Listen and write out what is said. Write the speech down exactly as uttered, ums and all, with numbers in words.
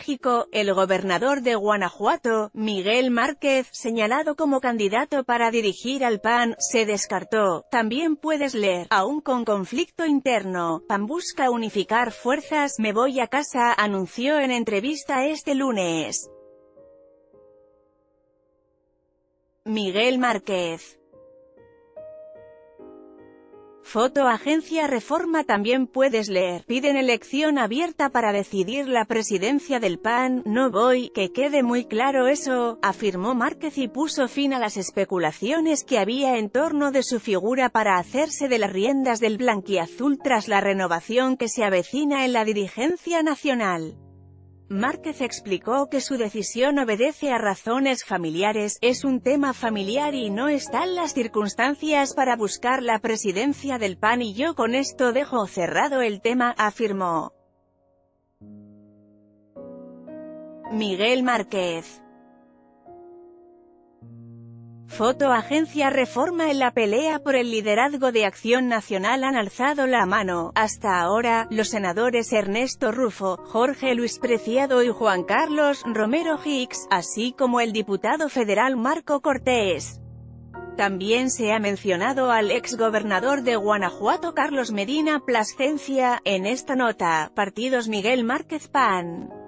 México, el gobernador de Guanajuato, Miguel Márquez, señalado como candidato para dirigir al P A N, se descartó. También puedes leer, aún con conflicto interno, P A N busca unificar fuerzas, me voy a casa, anunció en entrevista este lunes Miguel Márquez. Foto Agencia Reforma. También puedes leer, piden elección abierta para decidir la presidencia del P A N, no voy, que quede muy claro eso, afirmó Márquez y puso fin a las especulaciones que había en torno de su figura para hacerse de las riendas del blanquiazul tras la renovación que se avecina en la dirigencia nacional. Márquez explicó que su decisión obedece a razones familiares, es un tema familiar y no están las circunstancias para buscar la presidencia del P A N y yo con esto dejo cerrado el tema, afirmó Miguel Márquez. Foto Agencia Reforma. En la pelea por el liderazgo de Acción Nacional han alzado la mano, hasta ahora, los senadores Ernesto Ruffo, Jorge Luis Preciado y Juan Carlos Romero Hicks, así como el diputado federal Marco Cortés. También se ha mencionado al exgobernador de Guanajuato Carlos Medina Plascencia. En esta nota, partidos Miguel Márquez P A N.